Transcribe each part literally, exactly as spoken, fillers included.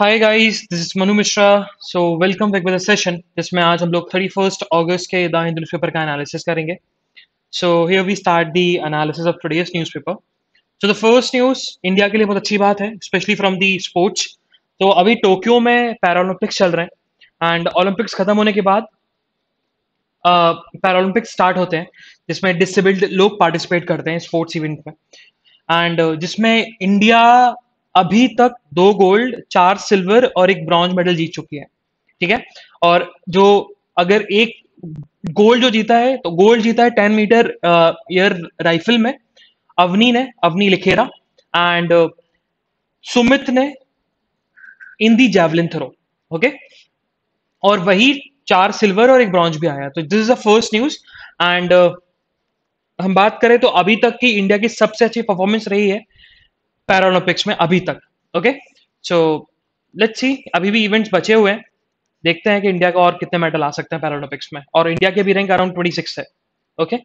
Hi guys, this is Manu Mishra. So welcome back with a session जिसमें आज हम लोग थर्टी फर्स्ट ऑगस्ट के द हिंदू न्यूज़पेपर का एनालिसिस करेंगे। So here we start the analysis of today's newspaper. So the first news India के लिए बहुत अच्छी बात है, स्पेशली फ्रॉम दी स्पोर्ट्स। तो अभी टोक्यो में पैरालंपिक्स चल रहे हैं एंड ओलंपिक्स खत्म होने के बाद पैरालंपिक्स uh, स्टार्ट होते हैं जिसमें डिसेबल्ड लोग पार्टिसिपेट करते हैं स्पोर्ट्स इवेंट में, एंड uh, जिसमें इंडिया अभी तक दो गोल्ड, चार सिल्वर और एक ब्रॉन्ज मेडल जीत चुकी है। ठीक है, और जो अगर एक गोल्ड जो जीता है तो गोल्ड जीता है टेन मीटर एयर राइफल में अवनी ने, अवनी लेखेरा, एंड सुमित ने in the javelin throw. Okay, और वही चार सिल्वर और एक ब्रॉन्ज भी आया। तो this is the first news. And हम बात करें तो अभी तक की इंडिया की सबसे अच्छी परफॉर्मेंस रही है पैरालंपिक्स में अभी तक। ओके, सो लेट्स सी, अभी भी इवेंट्स बचे हुए हैं, देखते हैं कि इंडिया का और कितने मेडल आ सकते हैं पैरालंपिक्स में। और इंडिया के भी रैंक अराउंड छब्बीस है। Okay,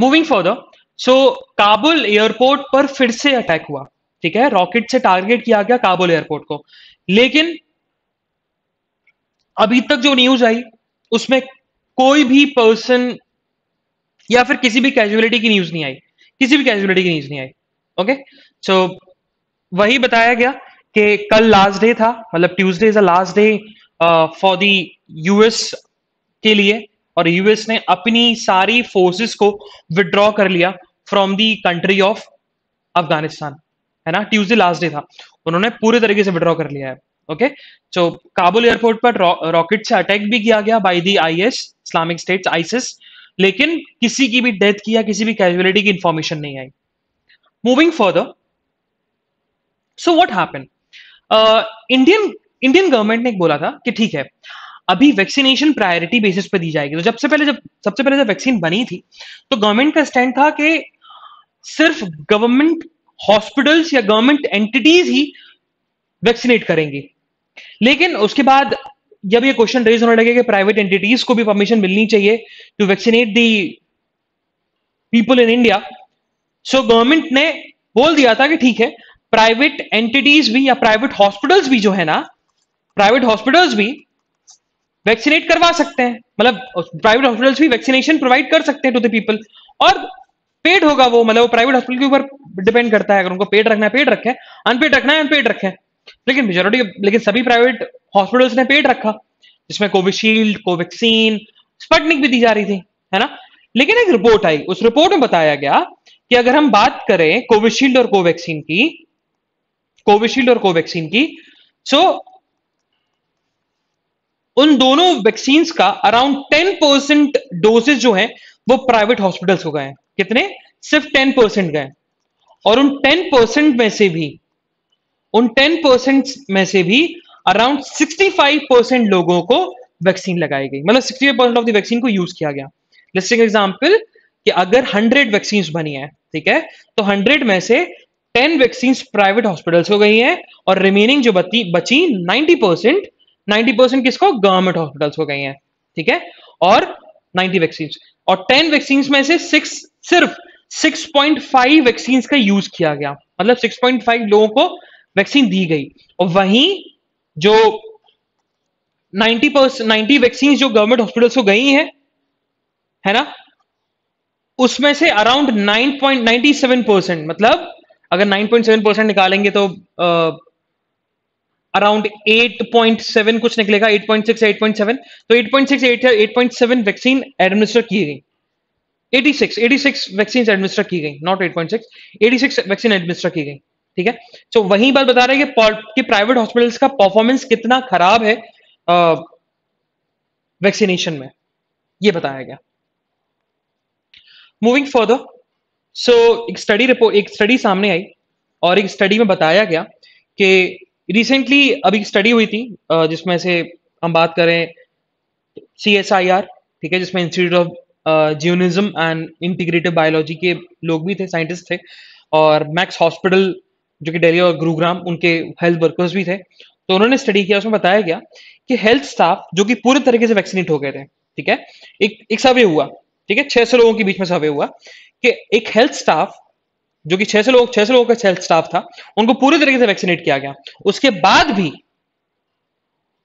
moving further. So Kabul airport पर फिर से अटैक हुआ। ठीक है, रॉकेट से टारगेट किया गया काबुल एयरपोर्ट को, लेकिन अभी तक जो न्यूज आई उसमें कोई भी पर्सन या फिर किसी भी कैजुअलिटी की न्यूज नहीं आई, किसी भी कैजुअलिटी की न्यूज नहीं आई। ओके, सो वही बताया गया कि कल लास्ट डे था, मतलब Tuesday is a last day for the US के लिए, और यूएस ने अपनी सारी फोर्सेस को विड्रॉ कर लिया from the country of Afghanistan. है ना, ट्यूसडे लास्ट डे था, उन्होंने पूरे तरीके से विड्रॉ कर लिया है। ओके, सो काबुल एयरपोर्ट पर रॉ, रॉकेट से अटैक भी किया गया by the IS, Islamic State, ISIS, लेकिन किसी की भी डेथ की या किसी भी कैजुअलिटी की इंफॉर्मेशन नहीं आई। Moving further, so what happened? Uh, Indian Indian government ने बोला था कि ठीक है, अभी वैक्सीनेशन प्रायोरिटी बेसिस पे दी जाएगी। तो जब से पहले जब सबसे पहले जब वैक्सीन बनी थी तो गवर्नमेंट का स्टैंड था कि सिर्फ गवर्नमेंट हॉस्पिटल्स या गवर्नमेंट एंटिटीज ही वैक्सीनेट करेंगी, लेकिन उसके बाद जब ये क्वेश्चन रेज होने लगे कि प्राइवेट एंटिटीज को भी परमिशन मिलनी चाहिए to vaccinate the people in India, so government ने बोल दिया था कि ठीक है, प्राइवेट एंटिटीज भी या प्राइवेट हॉस्पिटल्स भी जो है ना, प्राइवेट हॉस्पिटल्स भी वैक्सीनेट करवा सकते हैं, मतलब प्राइवेट हॉस्पिटल्स भी वैक्सीनेशन प्रोवाइड कर सकते हैं टू द पीपल, और पेड होगा वो, मतलब वो प्राइवेट हॉस्पिटल के ऊपर डिपेंड करता है, अगर उनको पेड रखना है पेड रखें, अनपेड रखना है अनपेड रखें। लेकिन मेजोरिटी, लेकिन सभी प्राइवेट हॉस्पिटल्स ने पेड रखा, जिसमें कोविशील्ड, कोवैक्सीन, स्पुटनिक भी दी जा रही थी, है ना। लेकिन एक रिपोर्ट आई, उस रिपोर्ट में बताया गया कि अगर हम बात करें कोविशील्ड और कोवैक्सीन की, कोविशील्ड और कोवैक्सीन की, सो so, उन दोनों वैक्सीन्स का अराउंड टेन परसेंट डोसेज जो है वो प्राइवेट हॉस्पिटल्स को गए हैं। कितने? सिर्फ टेन परसेंट गए, और उन टेन परसेंट में से भी उन टेन परसेंट में से भी अराउंड सिक्सटी फाइव परसेंट लोगों को वैक्सीन लगाई गई, मतलब sixty five percent of the vaccine को यूज किया गया। लेट्स टेक एग्जांपल कि अगर हंड्रेड वैक्सीन बनी है, ठीक है, तो हंड्रेड में से टेन वैक्सीन प्राइवेट हॉस्पिटल्स को गई हैं और रिमेनिंग जो बची बची नाइंटी परसेंट, नाइंटी परसेंट किसको? गवर्नमेंट हॉस्पिटल्स को गई हैं, ठीक है, और नाइंटी वैक्सीन, और टेन वैक्सीन में से सिक्स सिर्फ सिक्स पॉइंट फाइव वैक्सीन का यूज किया गया, मतलब सिक्स पॉइंट फाइव लोगों को वैक्सीन दी गई। और वहीं जो नाइंटी परसेंट नाइंटी वैक्सीन जो गवर्नमेंट हॉस्पिटल्स को गई हैं, है ना, उसमें से around nine point nine seven percent, मतलब अगर नाइन पॉइंट सेवन परसेंट निकालेंगे तो अराउंड एट पॉइंट सेवन कुछ निकलेगा, eight point six eight point seven, तो eight point six eight point seven vaccine administer की गई, eighty six eighty six vaccine administer की गई, not eight point six, eighty six vaccine administer की गई। ठीक है, तो वही बात बता रहे हैं कि, कि प्राइवेट हॉस्पिटल्स का परफॉर्मेंस कितना खराब है वैक्सीनेशन में, यह बताया गया। मूविंग फर्दर, सो एक स्टडी रिपोर्ट एक स्टडी सामने आई, और एक स्टडी में बताया गया कि रिसेंटली अभी स्टडी हुई थी जिसमें से हम बात करें सी एस आई आर, ठीक है, जिसमें institute of genomics and integrative biology के लोग भी थे, साइंटिस्ट थे, और मैक्स हॉस्पिटल जो कि दिल्ली और गुरुग्राम, उनके हेल्थ वर्कर्स भी थे। तो उन्होंने स्टडी किया, उसमें बताया गया कि हेल्थ स्टाफ जो कि पूरे तरीके से वैक्सीनेट हो गए थे, ठीक है, एक एक सर्वे हुआ, ठीक है, छह सौ लोगों के बीच में सर्वे हुआ कि एक हेल्थ स्टाफ जो कि छह सौ लोग छह सौ लोगों का स्टाफ था, उनको पूरी तरीके से वैक्सीनेट किया गया। उसके बाद भी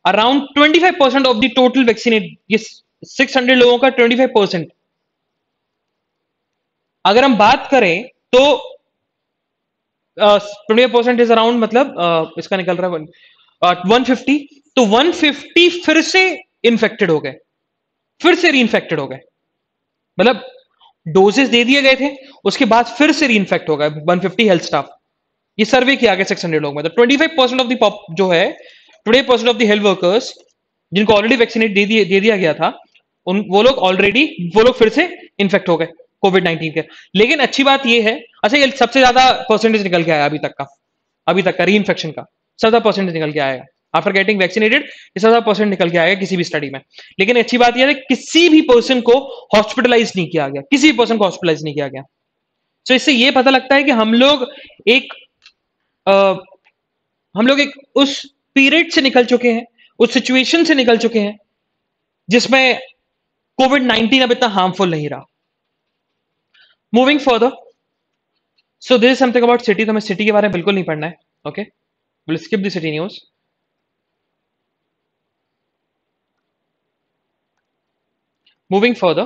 अराउंड पच्चीस percent of the total vaccinate, ये छह सौ लोगों का पच्चीस परसेंट। अगर हम बात करें तो पच्चीस परसेंट इज अराउंड, मतलब uh, इसका निकल रहा है वन फिफ्टी, तो वन फिफ्टी फिर से इन्फेक्टेड हो गए, फिर से रीइंफेक्टेड हो गए। मतलब डोजेस दे दिए गए थे, उसके बाद फिर से रीइंफेक्ट हो गए वन फिफ्टी हेल्थ स्टाफ। ये सर्वे किया गया छह सौ लोग में, तो पच्चीस परसेंट ऑफ द पॉप जो है, पच्चीस percent of the health workers जिनको ऑलरेडी वैक्सीनेट दे दिए दे दिया गया था, उन वो लोग ऑलरेडी वो लोग फिर से इन्फेक्ट हो गए कोविड नाइनटीन के। लेकिन अच्छी बात ये है, अच्छा ये सबसे ज्यादा परसेंटेज निकल के आया अभी तक का, अभी तक का रीइंफेक्शन का सबसे परसेंटेज निकल के आया आफ्टर गेटिंग वैक्सीनेटेड, सबसे परसेंट निकल के आएगा किसी भी स्टडी में। लेकिन अच्छी बात यह है किसी भी पर्सन को हॉस्पिटलाइज नहीं किया गया, किसी भी पर्सन को हॉस्पिटलाइज नहीं किया गया। सो so, इससे यह पता लगता है कि हम लोग एक आ, हम लोग एक उस पीरियड से निकल चुके हैं, उस सिचुएशन से निकल चुके हैं जिसमें कोविड नाइनटीन अब इतना हार्मफुल नहीं रहा। Moving further, so this is something about city. तो हमें सिटी के बारे में बिल्कुल नहीं पढ़ना है, okay, will skip the city news. Moving further,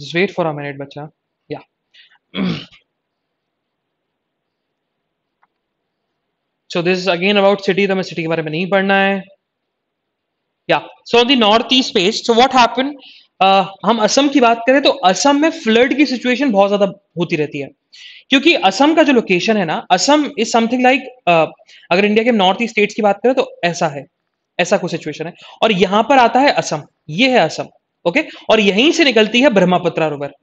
just wait for a minute, bacha. Yeah. So this is again about city. तो हमें city के बारे में नहीं पढ़ना है. Yeah. So on the northeast page, so what happened? Uh, हम असम की बात करें तो असम में फ्लड की सिचुएशन बहुत ज्यादा होती रहती है, क्योंकि असम का जो लोकेशन है ना, असम इज समथिंग लाइक, अगर इंडिया के नॉर्थ ईस्ट स्टेट्स की बात करें तो ऐसा है, ऐसा कोई सिचुएशन है। और यहां पर आता है असम, ये है असम, ओके okay? और यहीं से निकलती है ब्रह्मपुत्रा रिवर,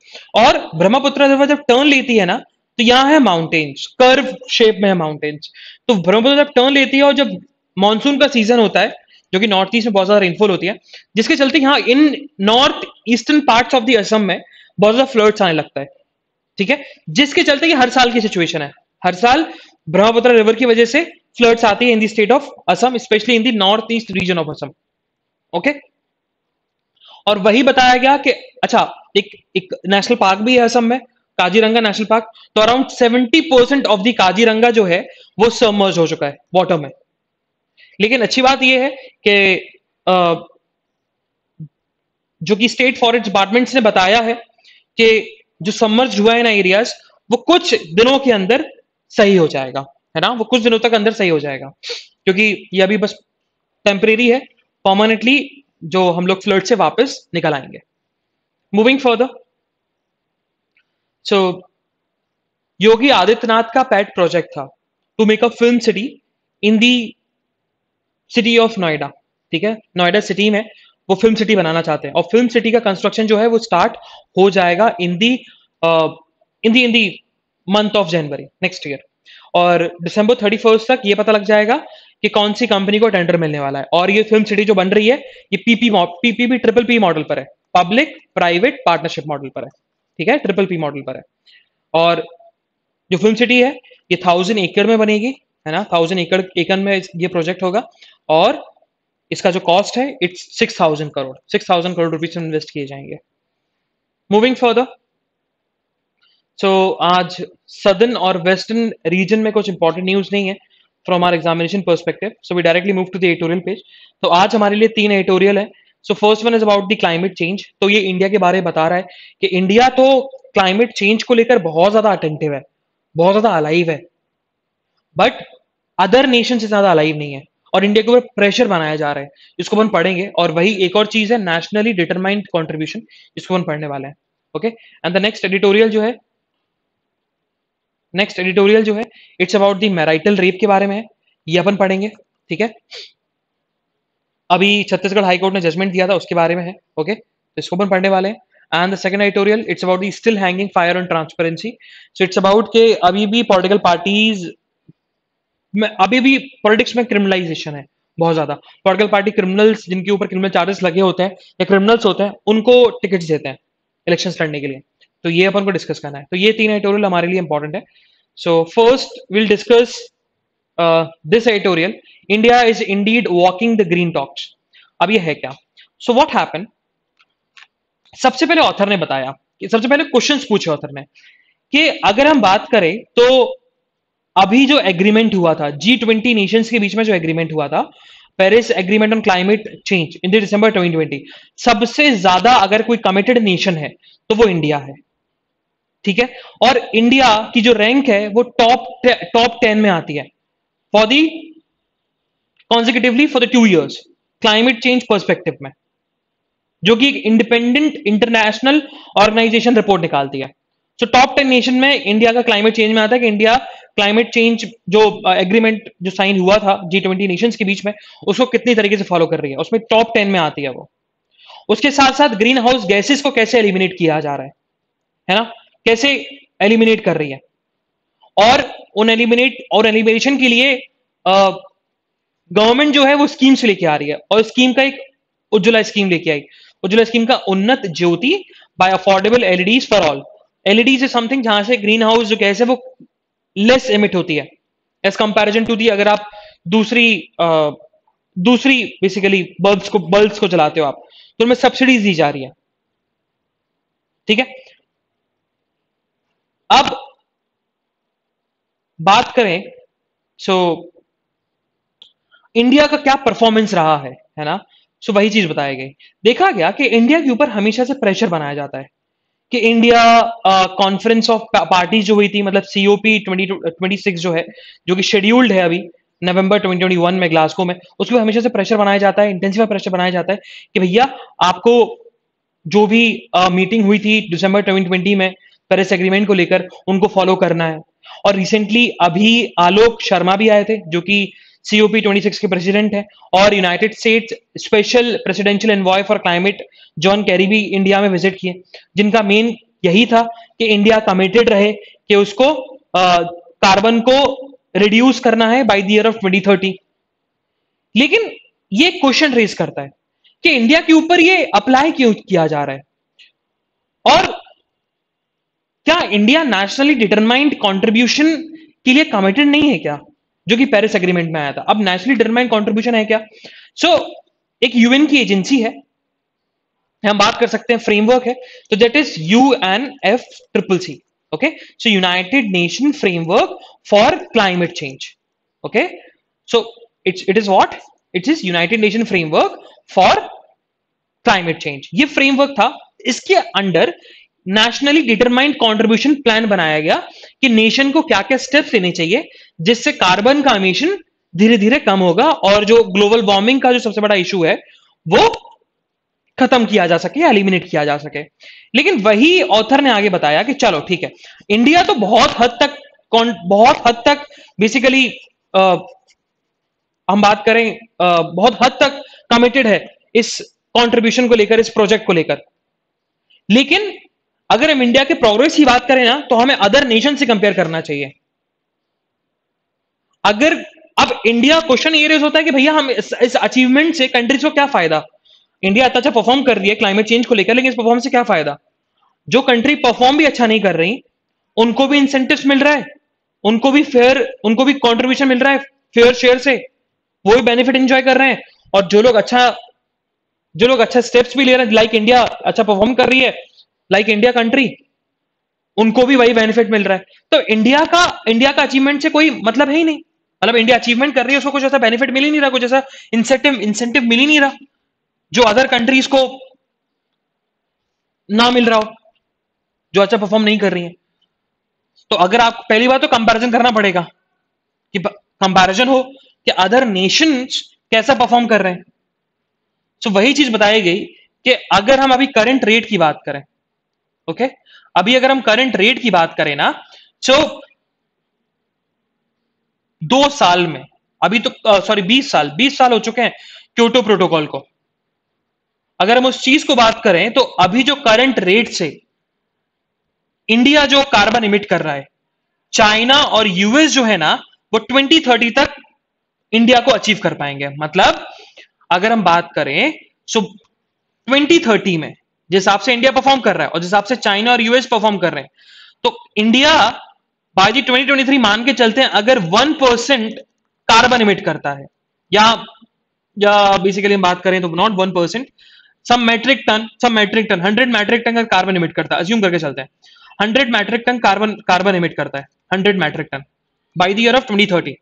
और ब्रह्मपुत्रा रिवर जब टर्न लेती है ना, तो यहाँ है माउंटेन्स, कर्व शेप में है माउंटेन्स। तो ब्रह्मपुत्रा जब टर्न लेती है और जब मानसून का सीजन होता है, जो कि नॉर्थ ईस्ट में बहुत ज्यादा रेनफॉल होती है, जिसके चलते यहाँ in north eastern parts of the Assam में बहुत ज्यादा फ्लड्स आने लगता है, ठीक है, जिसके चलते ये हर साल की सिचुएशन है। हर साल ब्रह्मपुत्र रिवर की वजह से फ्लड्स आती है in the state of Assam, especially in the north east region of Assam, okay. और वही बताया गया कि अच्छा, एक एक नेशनल पार्क भी है असम में, काजीरंगा नेशनल पार्क। तो around seventy percent of the Kaziranga जो है वो सबमर्ज हो चुका है वाटर में। लेकिन अच्छी बात यह है कि जो कि स्टेट फॉरेस्ट डिपार्टमेंट ने बताया है कि जो सबमर्ज हुआ है ना एरियाज, वो कुछ दिनों के अंदर सही हो जाएगा, है ना, वो कुछ दिनों तक अंदर सही हो जाएगा, क्योंकि ये अभी बस टेम्परेरी है, परमानेंटली जो हम लोग फ्लड से वापस निकल आएंगे। Moving further, so Yogi Adityanath का पैट प्रोजेक्ट था to make a film city in the city of Noida, ठीक है, नोएडा सिटी में वो फिल्म सिटी बनाना चाहते हैं। और फिल्म सिटी का कंस्ट्रक्शन जो है वो स्टार्ट हो जाएगा in the in the in the month of January next year, और दिसंबर थर्टी फर्स्ट तक ये पता लग जाएगा कि कौन सी कंपनी को टेंडर मिलने वाला है। और ये फिल्म सिटी जो बन रही है ये PP PPP triple P model पर है, पब्लिक प्राइवेट पार्टनरशिप मॉडल पर है, ठीक है, ट्रिपल पी मॉडल पर है। और जो फिल्म सिटी है ये थाउजेंड एकड़ में बनेगी, है ना, थाउजेंड एकड़ एकड़ में ये प्रोजेक्ट होगा, और इसका जो कॉस्ट है it's six thousand crore six thousand crore rupees invest किए जाएंगे। मूविंग फर्दर, सो आज सदर्न और वेस्टर्न रीजन में कुछ इंपॉर्टेंट न्यूज नहीं है from our examination perspective, so we directly move to the editorial page. तो आज हमारे लिए तीन एडिटोरियल है। So first one is about the climate change. तो ये इंडिया के बारे में बता रहा है कि इंडिया तो क्लाइमेट चेंज को लेकर बहुत ज्यादा अटेंटिव है, बहुत ज्यादा अलाइव है, बट अदर नेशन से ज्यादा अलाइव नहीं है, और इंडिया के ऊपर प्रेशर बनाया जा रहा है, इसको अपन पढ़ेंगे। और वही एक और चीज है, नेशनली डिटरमाइंड कंट्रीब्यूशन, इसको अपन पढ़ने वाले हैं, okay. And the next editorial जो है नेक्स्ट एडिटोरियल जो है it's about the marital rape के बारे में है, ये अपन पढ़ेंगे, ठीक है। अभी छत्तीसगढ़ हाई कोर्ट ने जजमेंट दिया था, उसके बारे में है, ओके, तो इसको अपन पढ़ने वाले हैं। And the second editorial, it's about the still hanging fire on transparency. So it's about के अभी भी पॉलिटिकल पार्टीज में अभी भी पॉलिटिक्स में क्रिमिनलाइजेशन है बहुत ज्यादा। पॉलिटिकल पार्टी क्रिमिनल्स, जिनके ऊपर क्रिमिनल चार्जेस लगे होते हैं या क्रिमिनल्स होते हैं, उनको टिकट्स देते हैं इलेक्शंस लड़ने के लिए। तो ये अपन को डिस्कस करना है। तो ये तीन एडिटोरियल हमारे लिए इंपॉर्टेंट है। So first will discuss uh, this editorial, India is indeed walking the green talks. अब ये है क्या? So what happened? सबसे पहले ऑथर ने बताया कि सबसे पहले क्वेश्चंस पूछे ऑथर ने कि अगर हम बात करें तो अभी जो एग्रीमेंट हुआ था जी ट्वेंटी नेशंस के बीच में, जो एग्रीमेंट हुआ था Paris agreement on climate change in December twenty twenty, सबसे ज्यादा अगर कोई कमिटेड नेशन है तो वो इंडिया है, ठीक है। और इंडिया की जो रैंक है वो टॉप टॉप टेन में आती है for the consecutively for the two years climate change perspective में, जो कि एक इंडिपेंडेंट इंटरनेशनल ऑर्गेनाइजेशन रिपोर्ट निकालती है। सो टॉप टेन नेशन में इंडिया का क्लाइमेट चेंज में आता है कि इंडिया क्लाइमेट चेंज जो एग्रीमेंट जो साइन हुआ था जी ट्वेंटी नेशंस के बीच में उसको कितनी तरीके से फॉलो कर रही है, उसमें टॉप टेन में आती है वो। उसके साथ साथ ग्रीन हाउस गैसेस को कैसे एलिमिनेट किया जा रहा है, है ना, कैसे एलिमिनेट कर रही है, और उन एलिमिनेट और एलिमिनेशन के लिए गवर्नमेंट जो है वो स्कीम्स लेके आ रही है। और स्कीम का एक उज्ज्वला स्कीम लेके आई, उज्ज्वला स्कीम का Unnat Jyoti by affordable LEDs for all. LEDs is something जहां से ग्रीन हाउस जो गैस है वो लेस एमिट होती है एज कंपैरिजन टू दी, अगर आप दूसरी आ, दूसरी बेसिकली बल्ब्स को बल्ब्स को जलाते हो आप, तो उनमें सब्सिडीज दी जा रही है, ठीक है। अब बात करें सो इंडिया का क्या परफॉर्मेंस रहा है, है ना। सो वही चीज बताई गई, देखा गया कि इंडिया के ऊपर हमेशा से प्रेशर बनाया जाता है कि इंडिया कॉन्फ्रेंस ऑफ पार्टी जो हुई थी, मतलब सीओपी ट्वेंटी ट्वेंटी सिक्स जो है, जो कि शेड्यूल्ड है अभी नवंबर ट्वेंटी ट्वेंटी वन में ग्लासगो में, उसमें हमेशा से प्रेशर बनाया जाता है, इंटेंसिव प्रेशर बनाया जाता है कि भैया आपको जो भी मीटिंग uh, हुई थी दिसंबर ट्वेंटी ट्वेंटी में पेरिस एग्रीमेंट को लेकर, उनको फॉलो करना है। और रिसेंटली अभी आलोक शर्मा भी आए थे जो कि सीओपी ट्वेंटी सिक्स के प्रेसिडेंट है, और United States special presidential envoy for climate John Kerry भी इंडिया में विजिट किए, जिनका मेन यही था कि इंडिया कमिटेड रहे कि उसको आ, कार्बन को रिड्यूस करना है by the year of twenty thirty. लेकिन ये क्वेश्चन रेज करता है कि इंडिया के ऊपर ये अप्लाई क्यों किया जा रहा है, और क्या इंडिया नेशनली डिटरमाइंड कॉन्ट्रीब्यूशन के लिए कमिटेड नहीं है क्या, जो कि पेरिस एग्रीमेंट में आया था। अब नेशनली डिटरमाइंड कंट्रीब्यूशन है क्या? सो so, एक यूएन की एजेंसी है, हम बात कर सकते हैं फ्रेमवर्क है, तो that is U N F triple C, okay, so United Nation framework for climate change, okay. So it's it is what it is United Nation framework for climate change. ये framework था, इसके under nationally determined contribution plan बनाया गया कि nation को क्या क्या steps लेने चाहिए जिससे कार्बन का एमिशन धीरे धीरे कम होगा और जो ग्लोबल वार्मिंग का जो सबसे बड़ा इशू है वो खत्म किया जा सके, एलिमिनेट किया जा सके। लेकिन वही ऑथर ने आगे बताया कि चलो ठीक है, इंडिया तो बहुत हद तक बहुत हद तक बेसिकली हम बात करें आ, बहुत हद तक कमिटेड है इस कॉन्ट्रीब्यूशन को लेकर, इस प्रोजेक्ट को लेकर। लेकिन अगर हम इंडिया के प्रोग्रेस की बात करें ना, तो हमें अदर नेशन से कंपेयर करना चाहिए। अगर अब इंडिया क्वेश्चन ये रेज होता है कि भैया हम इस, इस अचीवमेंट से कंट्रीज को क्या फायदा, इंडिया इतना अच्छा परफॉर्म कर रही है क्लाइमेट चेंज को लेकर, लेकिन इस परफॉर्म से क्या फायदा, जो कंट्री परफॉर्म भी अच्छा नहीं कर रही उनको भी इंसेंटिव्स मिल रहा है, उनको भी फेयर उनको भी कॉन्ट्रीब्यूशन मिल रहा है फेयर शेयर से, वो भी बेनिफिट एंजॉय कर रहे हैं। और जो लोग अच्छा जो लोग अच्छा स्टेप्स भी ले रहे हैं, लाइक इंडिया अच्छा परफॉर्म कर रही है, लाइक इंडिया कंट्री, उनको भी वही बेनिफिट मिल रहा है। तो इंडिया का इंडिया का अचीवमेंट से कोई मतलब है ही नहीं, मतलब इंडिया अचीवमेंट कर रही है उसको कुछ ऐसा बेनिफिट मिल ही नहीं रहा, कुछ ऐसा इंसेंटिव इंसेंटिव मिल ही नहीं रहा जो अदर कंट्रीज को ना मिल रहा हो, जो अच्छा परफॉर्म नहीं कर रही है। तो अगर आप, पहली बात तो कंपैरिजन करना पड़ेगा कि कंपैरिजन हो कि अदर नेशंस कैसा परफॉर्म कर रहे हैं। सो वही चीज बताई गई कि अगर हम अभी करंट रेट की बात करें, ओके okay? अभी अगर हम करंट रेट की बात करें ना, तो दो साल में अभी तो सॉरी बीस साल बीस साल हो चुके हैं क्योटो प्रोटोकॉल को। अगर हम उस चीज को बात करें तो अभी जो करंट रेट से इंडिया जो कार्बन इमिट कर रहा है, चाइना और यूएस जो है ना वो ट्वेंटी थर्टी तक इंडिया को अचीव कर पाएंगे। मतलब अगर हम बात करें सो ट्वेंटी थर्टी में जिस हिसाब से इंडिया परफॉर्म कर रहा है और जिस हिसाब से चाइना और यूएस परफॉर्म कर रहे हैं, तो India by the twenty twenty three मान के चलते हैं अगर वन परसेंट कार्बन इमिट करता है, या या बेसिकली हम बात करें तो नॉट वन परसेंट सब मेट्रिक टन सब metric ton hundred metric ton का कार्बन इमिट करता है, अज्यूम करके चलते हैं hundred metric ton carbon carbon emit करता है hundred metric ton by the year of twenty thirty.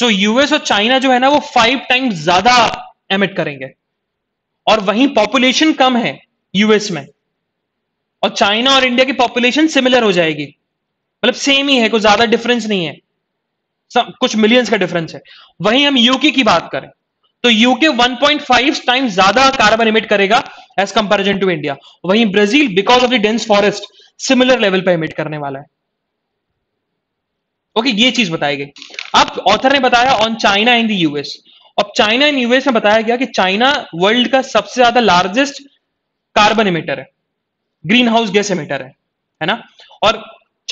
So US और चाइना जो है ना वो फाइव टाइम ज्यादा एमिट करेंगे, और वहीं पॉपुलेशन कम है यूएस में, और चाइना और इंडिया की पॉपुलेशन सिमिलर हो जाएगी, मतलब सेम ही है, कुछ ज्यादा डिफरेंस नहीं है, सब कुछ मिलियंस का डिफरेंस है। वहीं हम यूके की बात करें तो UK one point five time ज्यादा कार्बन इमिट करेगा एज कंपेरिजन टू इंडिया, वहीं Brazil because of the dense forest similar level पर इमिट करने वाला है। ओके okay, ये चीज बताई गई। अब ऑथर ने बताया on China in the US, अब चाइना इन यूएस में बताया गया कि चाइना वर्ल्ड का सबसे ज्यादा लार्जेस्ट कार्बन इमिटर है, ग्रीन हाउस गैस इमिटर है, है ना। और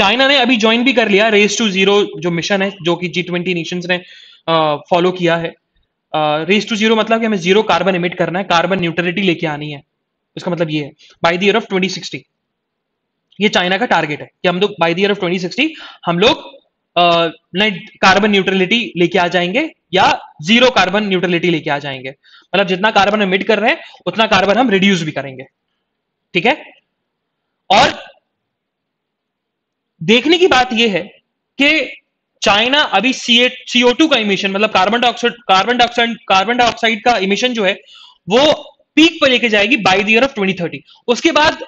चाइना ने अभी ज्वाइन भी कर लिया रेस टू जीरो जो मिशन है, जो कि जी ट्वेंटी नेशंस ने फॉलो किया है। रेस टू जीरो मतलब कि हमें जीरो कार्बन इमिट करना है, कार्बन न्यूट्रलिटी लेके आनी है, इसका मतलब ये है by the year of twenty sixty. ये चाइना का टारगेट है कि हम लोग by the year of twenty sixty हम लोग नेट कार्बन न्यूट्रलिटी लेके आ जाएंगे, या जीरो कार्बन न्यूट्रलिटी लेके आ जाएंगे, मतलब जितना कार्बन हम इमिट कर रहे हैं उतना कार्बन हम रिड्यूस भी करेंगे, ठीक है। और देखने की बात यह है कि चाइना अभी सी ओ टू का इमिशन, मतलब carbon dioxide carbon dioxide carbon dioxide का इमिशन जो है वो पीक पर लेके जाएगी by the year of twenty thirty. उसके बाद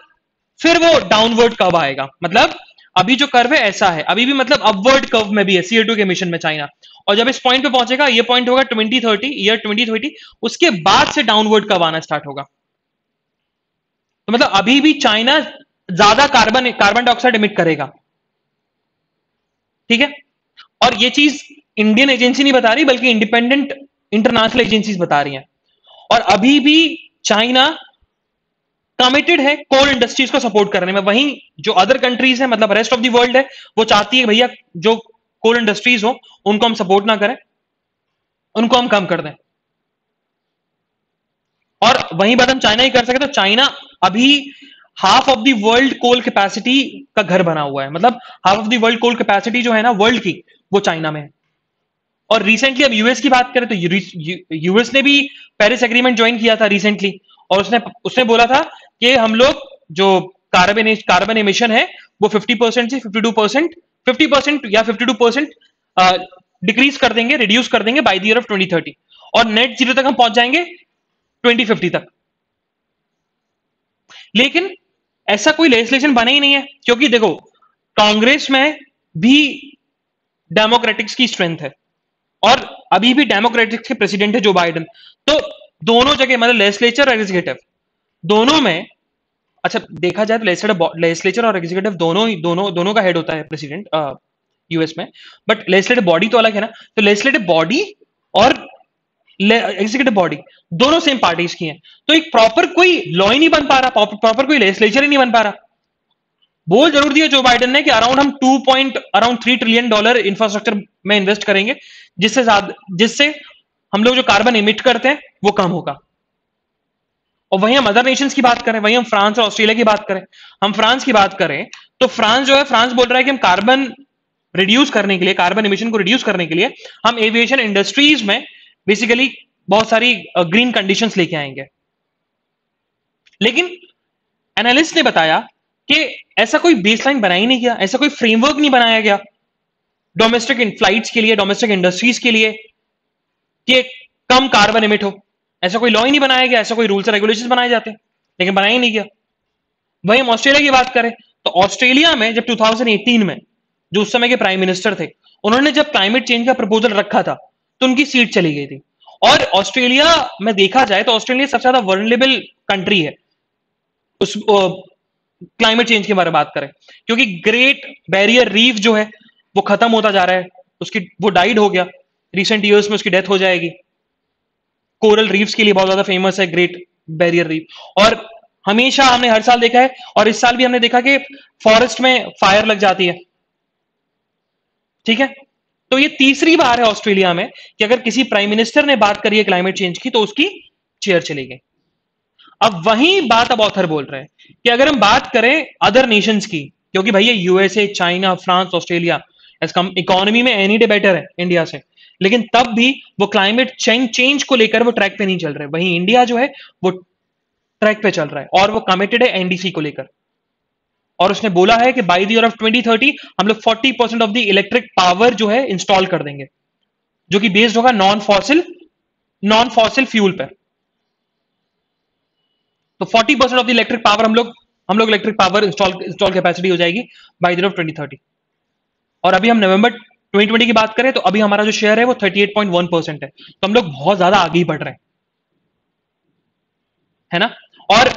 फिर वो डाउनवर्ड कर्व आएगा, मतलब अभी जो कर्व है ऐसा है, अभी भी मतलब अपवर्ड कर्व में भी है सी ओ टू के इमिशन में चाइना, और जब इस पॉइंट पे पहुंचेगा, ये पॉइंट होगा twenty thirty, year twenty thirty, उसके बाद से डाउनवर्ड कर्व आना स्टार्ट होगा। तो मतलब अभी भी चाइना ज्यादा कार्बन कार्बन डाइऑक्साइड इमिट करेगा, ठीक है। और ये चीज इंडियन एजेंसी नहीं बता रही, बल्कि इंडिपेंडेंट इंटरनेशनल एजेंसीज बता रही हैं। और अभी भी चाइना कमिटेड है कोल इंडस्ट्रीज को सपोर्ट करने में, वहीं जो अदर कंट्रीज है, मतलब रेस्ट ऑफ द वर्ल्ड है, वो चाहती है भैया जो कोल इंडस्ट्रीज हो उनको हम सपोर्ट ना करें, उनको हम कम कर दें। और वहीं बात हम चाइना ही कर सके तो चाइना अभी half of the world coal capacity का घर बना हुआ है, मतलब half of the world coal capacity जो है ना वर्ल्ड की, वो चाइना में है। और रिसेंटली अब यूएस की बात करें तो यूएस ने भी पेरिस एग्रीमेंट ज्वाइन किया था रिसेंटली, और उसने उसने बोला था कि हम लोग जो कार्बन कार्बन इमिशन है वो फिफ्टी परसेंट से fifty two percent fifty percent या फिफ्टी टू परसेंट डिक्रीज कर देंगे, रिड्यूस कर देंगे by the year of twenty thirty, और नेट जीरो तक हम पहुंच जाएंगे ट्वेंटी फिफ्टी तक। लेकिन ऐसा कोई लेजिस्लेशन बना ही नहीं है, क्योंकि देखो कांग्रेस में भी डेमोक्रेटिक्स की स्ट्रेंथ है, और अभी भी डेमोक्रेटिक्स के प्रेसिडेंट है जो बाइडन, तो दोनों जगह मतलब लेजिस्लेचर और एग्जीक्यूटिव दोनों में, अच्छा देखा जाए तो लेजिस्लेचर और एग्जीक्यूटिव दोनों ही दोनों दोनों का हेड होता है प्रेसिडेंट यूएस में, बट लेजिस्लेटिव बॉडी तो अलग है ना, तो लेजिस्लेटिव बॉडी और एग्जीक्यूटिव बॉडी दोनों सेम पार्टीज की हैं, तो एक प्रॉपर कोई लॉ ही नहीं बन पा रहा, प्रॉपर कोई लेजिस्लेचर ही नहीं बन पा रहा। बोल जरूर दिया जो बाइडन ने कि अराउंड हम two point around three trillion dollar infrastructure में इन्वेस्ट करेंगे, जिससे जिससे हम लोग जो कार्बन इमिट करते हैं वो कम होगा। और वहीं हम अदर नेशंस की बात करें, वहीं हम फ्रांस और ऑस्ट्रेलिया की बात करें, हम फ्रांस की बात करें तो फ्रांस जो है, फ्रांस बोल रहा है कि हम कार्बन रिड्यूस करने के लिए, कार्बन इमिशन को रिड्यूस करने के लिए हम एविएशन इंडस्ट्रीज में बेसिकली बहुत सारी ग्रीन कंडीशंस लेके आएंगे। लेकिन एनालिस्ट ने बताया कि ऐसा कोई बेसलाइन बनाया ही नहीं गया, ऐसा कोई फ्रेमवर्क नहीं बनाया गया डोमेस्टिक फ्लाइट्स के लिए, डोमेस्टिक इंडस्ट्रीज के लिए कि कम कार्बन इमिट हो, ऐसा कोई लॉ ही नहीं बनाया गया, ऐसा कोई रूल्स और रेगुलेशंस बनाए जाते हैं, लेकिन बनाया ही नहीं गया। वहीं हम ऑस्ट्रेलिया की बात करें तो ऑस्ट्रेलिया में जब टू थाउजेंड एटीन में जो उस समय के प्राइम मिनिस्टर थे, उन्होंने जब क्लाइमेट चेंज का प्रपोजल रखा था तो उनकी सीट चली गई थी। और ऑस्ट्रेलिया में देखा जाए तो ऑस्ट्रेलिया सबसे ज्यादा वर्नरेबल कंट्री है उस क्लाइमेट चेंज के बारे में बात करें, क्योंकि ग्रेट बैरियर रीफ जो है वो खत्म होता जा रहा है, उसकी वो डाइड हो गया रिसेंट ईयर्स में, उसकी डेथ हो जाएगी। कोरल रीफ्स के लिए बहुत ज्यादा फेमस है ग्रेट बैरियर रीफ, और हमेशा हमने हर साल देखा है, और इस साल भी हमने देखा कि फॉरेस्ट में फायर लग जाती है, ठीक है। तो ये तीसरी बार है ऑस्ट्रेलिया में कि अगर किसी प्राइम मिनिस्टर ने बात करी है क्लाइमेट चेंज की तो उसकी चेयर चली गई। अब वही बात अब ऑथर बोल रहे हैं कि अगर हम बात करें अदर नेशंस की, क्योंकि भैया USA, China, France, Australia economy में एनी डे बेटर है इंडिया से, लेकिन तब भी वो क्लाइमेट चेंज को लेकर वो ट्रैक पे नहीं चल रहे। वहीं इंडिया जो है वो ट्रैक पे चल रहा है और वो कमिटेड है एनडीसी को लेकर, और उसने बोला है कि by the year of twenty thirty हम लोग forty percent of the electric power जो है इंस्टॉल कर देंगे, जो कि बेस्ड होगा non fossil non fossil fuel पर। तो forty percent of the electric power हम लोग हम लोग electric power install install capacity हो जाएगी by the year of twenty thirty. और अभी हम नवंबर ट्वेंटी ट्वेंटी की बात करें तो अभी हमारा जो शेयर है वो thirty eight point one percent है, तो हम लोग बहुत ज्यादा आगे ही बढ़ रहे हैं, है ना। और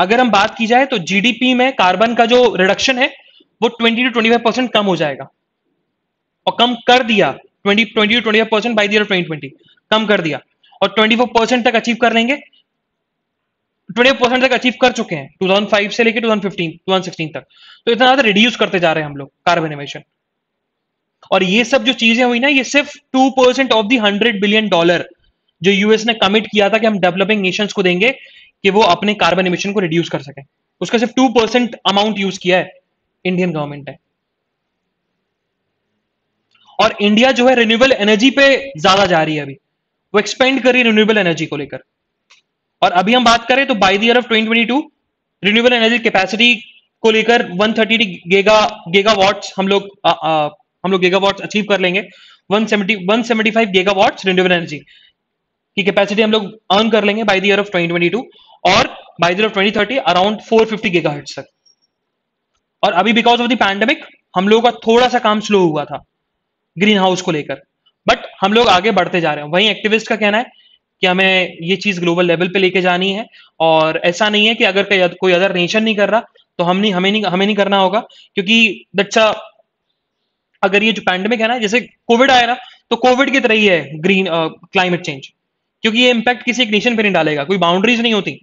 अगर हम बात की जाए तो जीडीपी में कार्बन का जो रिडक्शन है वो twenty two twenty five percent कम हो जाएगा, और कम कर दिया twenty two twenty five percent by the year twenty twenty कम कर दिया, और ट्वेंटी फोर परसेंट तक अचीव कर लेंगे, ट्वेंटी परसेंट तक अचीव कर चुके हैं टू थाउजेंड फाइव से लेकर two thousand fifteen two thousand sixteen तक। तो इतना ज्यादा रिड्यूस करते जा रहे हैं हम लोग कार्बन एमिशन। और ये सब जो चीजें हुई ना, ये सिर्फ two percent of the hundred billion dollar जो यूएस ने कमिट किया था कि हम डेवलपिंग नेशंस को देंगे कि वो अपने कार्बन इमिशन को रिड्यूस कर सके, उसका सिर्फ टू परसेंट अमाउंट यूज किया है इंडियन गवर्नमेंट ने। और इंडिया जो है रिन्यूएबल एनर्जी पे ज्यादा जा रही है, अभी वो एक्सपेंड कर रही है रिन्यूएबल एनर्जी को लेकर। और अभी हम बात करें तो by the year of twenty twenty two renewable energy capacity को लेकर वन थर्टी गीगा गीगावाट्स हम लोग आ, आ, हम लोग गीगावाट अचीव कर लेंगे, one seventy one seventy five gigawatt renewable energy की कैपेसिटी हम लोग अर्न कर लेंगे by the year of twenty twenty two, और by the year of twenty thirty around four fifty gigahertz तक। और अभी बिकॉज ऑफ द पैंडेमिक हम लोगों का थोड़ा सा काम स्लो हुआ था ग्रीन हाउस को लेकर, बट हम लोग आगे बढ़ते जा रहे हैं। वहीं एक्टिविस्ट का कहना है कि हमें ये चीज ग्लोबल लेवल पे लेके जानी है, और ऐसा नहीं है कि अगर कोई अदर नेशन नहीं कर रहा तो हम नहीं हमें नहीं हमें नहीं करना होगा, क्योंकि दैट्स अ अगर ये जो पैंडेमिक है ना, जैसे कोविड आया ना, तो कोविड की तरह ही है ग्रीन क्लाइमेट चेंज, क्योंकि ये इंपैक्ट किसी एक नेशन पे नहीं डालेगा, कोई बाउंड्रीज नहीं होती।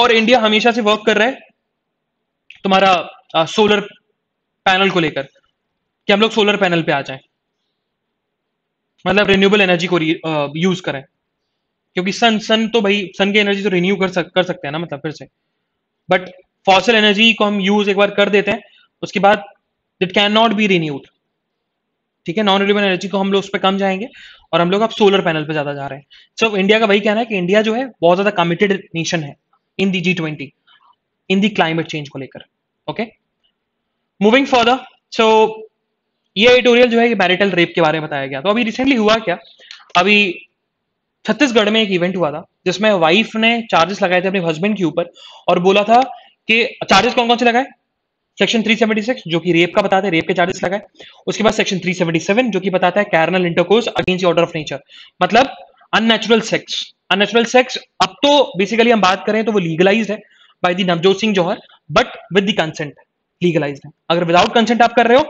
और इंडिया हमेशा से वर्क कर रहा है तुम्हारा आ, सोलर पैनल को लेकर कि हम लोग सोलर पैनल पे आ जाएं, मतलब रिन्यूएबल एनर्जी को आ, यूज करें, क्योंकि सन सन तो भाई सन की एनर्जी तो रिन्यू कर, सक, कर सकते हैं ना, मतलब फिर से। बट फॉसिल एनर्जी को हम यूज एक बार कर देते हैं, उसके बाद It cannot be renewed, ठीक है। नॉन रिन्यूएबल एनर्जी को हम लोग उस पर कम जाएंगे और हम लोग अब सोलर पैनल पे ज्यादा जा रहे हैं। सो so, इंडिया का वही कहना है कि इंडिया जो है बहुत ज्यादा कमिटेड नेशन है in the G twenty in the climate change को लेकर। Okay, moving further. सो ये एडिटोरियल जो है ये मैरिटल रेप के बारे में बताया गया। तो अभी रिसेंटली हुआ क्या, अभी छत्तीसगढ़ में एक इवेंट हुआ था जिसमें वाइफ ने चार्जेस लगाए थे अपने हस्बैंड के ऊपर और बोला था कि चार्जेस कौन कौन से लगाए, सेक्शन थ्री सेवेंटी सिक्स जो कि रेप का बताते हैं, रेप के चार्जेस लगाए, उसके बाद सेक्शन थ्री सेवेंटी सेवन जो कि बताता है carnal intercourse against order of nature, मतलब अननेचुरल सेक्स अननेचुरल सेक्स। अब तो बेसिकली हम बात करें तो वो लीगलाइज्ड है by the Navjot Singh Johar, but with the consent legalised है। अगर विदाउट कंसेंट आप कर रहे हो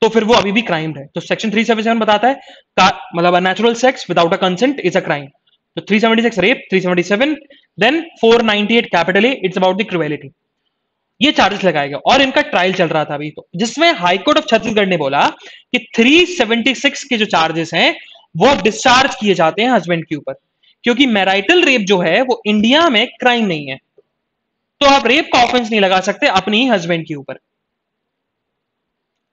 तो फिर वो अभी भी क्राइम है। तो सेक्शन थ्री सेवेंटी सेवन बताता है मतलब unnatural sex without a consent is a crime. तो three seventy six rape, three seventy seven, then four ninety eight capital A it's about the cruelty, ये चार्जेस लगाए गए। और इनका ट्रायल चल रहा था अभी, तो जिसमें हाईकोर्ट ऑफ छत्तीसगढ़ ने बोला कि थ्री सेवेंटी सिक्स के जो चार्जेस हैं वो डिस्चार्ज किए जाते हैं हस्बैंड के ऊपर, क्योंकि मैरिटल रेप जो है वो इंडिया में क्राइम नहीं है, तो आप रेप का ऑफेंस नहीं लगा सकते अपने ही हस्बैंड के ऊपर।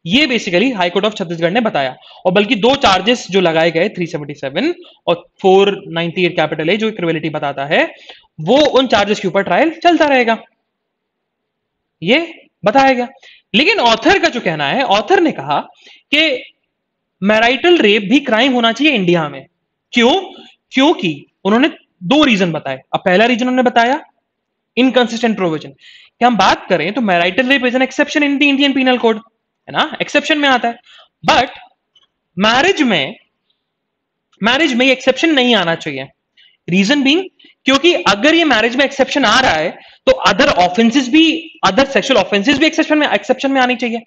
ये बेसिकली हाईकोर्ट ऑफ छत्तीसगढ़ ने बताया। और बल्कि दो चार्जेस जो लगाए गए थ्री सेवेंटी सेवन और four ninety eight capital A जो क्रुएलिटी बताता है, वो उन चार्जेस के ऊपर ट्रायल चलता रहेगा, ये बताया गया। लेकिन ऑथर का जो कहना है, ऑथर ने कहा कि मैरिटल रेप भी क्राइम होना चाहिए इंडिया में। क्यों? क्योंकि उन्होंने दो रीजन बताए। अब पहला रीजन उन्होंने बताया इनकंसिस्टेंट प्रोविजन। कि हम बात करें तो marital rape is an exception in the Indian penal code, है ना, एक्सेप्शन में आता है, बट मैरिज में मैरिज में एक्सेप्शन नहीं आना चाहिए। रीजन बीइंग क्योंकि अगर ये मैरिज में एक्सेप्शन आ रहा है तो अदर ऑफेंसेस भी, अदर सेक्सुअल ऑफेंसेस भी एक्सेप्शन में एक्सेप्शन में आनी चाहिए।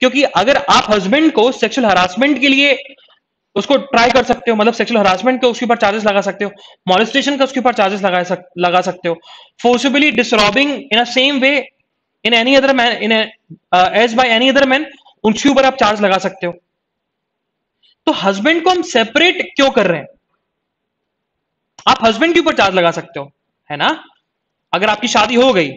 क्योंकि अगर आप हस्बैंड को सेक्सुअल हरासमेंट के लिए उसको ट्राई कर सकते हो, मतलब सेक्सुअल हरासमेंट के उसके ऊपर चार्जेस लगा सकते हो, मॉलेस्टेशन का उसके ऊपर चार्जेस लगा सक, लगा सकते हो, forcibly disturbing in a same way in any other man in as by any other man, उनके ऊपर आप चार्ज लगा सकते हो। तो हस्बैंड को हम सेपरेट क्यों कर रहे हैं? आप हस्बैंड के ऊपर चार्ज लगा सकते हो, है ना। अगर आपकी शादी हो गई,